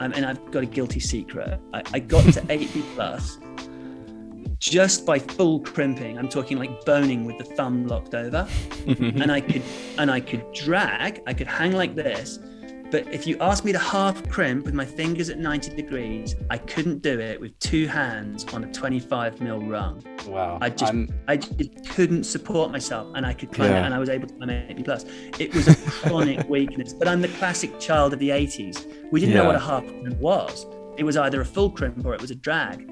and I've got a guilty secret. I got to AP+ just by full crimping. I'm talking like boning with the thumb locked over, and I could drag. I could hang like this. But if you asked me to half crimp with my fingers at 90 degrees, I couldn't do it with two hands on a 25 mil rung. Wow. I just couldn't support myself, and I could climb it, and I was able to climb AP+. It was a chronic weakness, but I'm the classic child of the 80s. We didn't know what a half crimp was. It was either a full crimp or it was a drag.